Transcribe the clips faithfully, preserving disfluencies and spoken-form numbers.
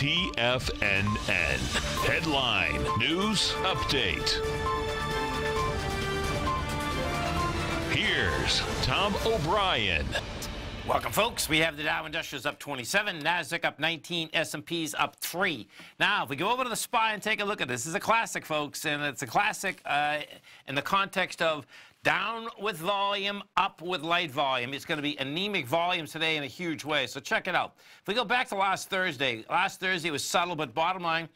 T F N N. Headline News Update. Here's Tom O'Brien. Welcome, folks. We have the Dow Industrials up twenty-seven, Nasdaq up nineteen, S and P's up three. Now, if we go over to the S P Y and take a look at this, this is a classic, folks, and it's a classic uh, in the context of down with volume, up with light volume. It's going to be anemic volumes today in a huge way, so check it out. If we go back to last Thursday, last Thursday was subtle, but bottom line,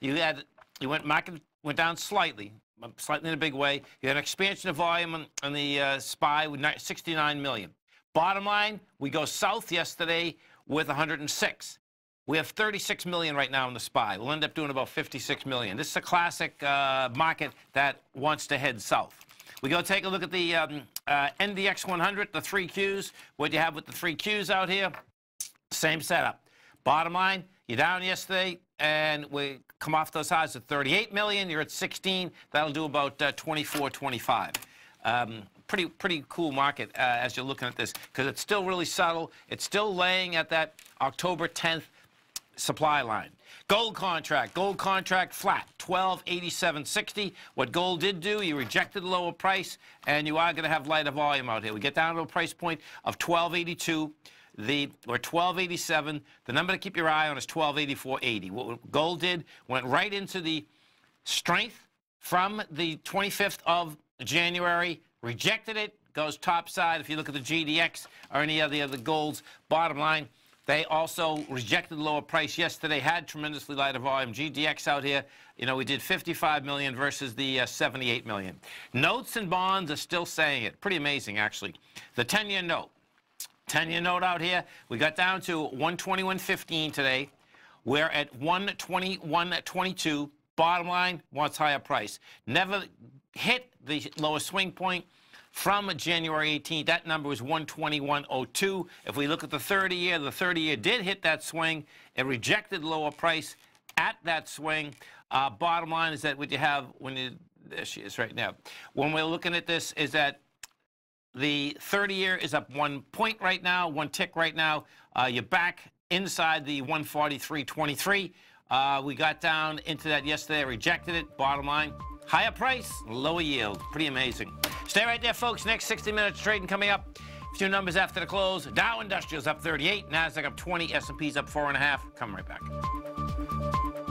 you had you went market went down slightly. Slightly in a big way. You had an expansion of volume on the uh, S P Y with sixty-nine million. Bottom line, we go south yesterday with one hundred six. We have thirty-six million right now in the S P Y. We'll end up doing about fifty-six million. This is a classic uh, market that wants to head south. We go take a look at the um, uh, N D X one hundred, the three Qs. What do you have with the three Qs out here? Same setup. Bottom line, you're down yesterday, and we come off those highs at thirty-eight million. You're at sixteen. That'll do about uh, twenty-four, twenty-five. Um, pretty, pretty cool market uh, as you're looking at this, because it's still really subtle. It's still laying at that October tenth supply line. Gold contract, gold contract flat, twelve eighty-seven sixty. What gold did do, you rejected the lower price, and you are going to have lighter volume out here. We get down to a price point of twelve eighty-two. The, or twelve eighty-seven, the number to keep your eye on is twelve eighty-four eighty. What gold did, went right into the strength from the twenty-fifth of January, rejected it, goes topside. If you look at the G D X or any of the other golds, bottom line, they also rejected the lower price yesterday, had tremendously lighter volume. G D X out here, you know, we did fifty-five million versus the uh, seventy-eight million. Notes and bonds are still saying it. Pretty amazing, actually. The ten-year note. ten-year note out here. We got down to one twenty-one fifteen today. We're at one twenty-one twenty-two. Bottom line, wants higher price. Never hit the lowest swing point from January eighteenth. That number was one twenty-one oh two. If we look at the thirty-year, the thirty-year did hit that swing. It rejected lower price at that swing. Uh, bottom line is that what you have when you, there she is right now. When we're looking at this is that the thirty-year is up one point right now, one tick right now. Uh, you're back inside the one forty-three twenty-three. Uh, we got down into that yesterday, rejected it. Bottom line, higher price, lower yield. Pretty amazing. Stay right there, folks. Next sixty minutes trading coming up. A few numbers after the close. Dow Industrials up thirty-eight, Nasdaq up twenty, S and P's up four and a half. Come right back.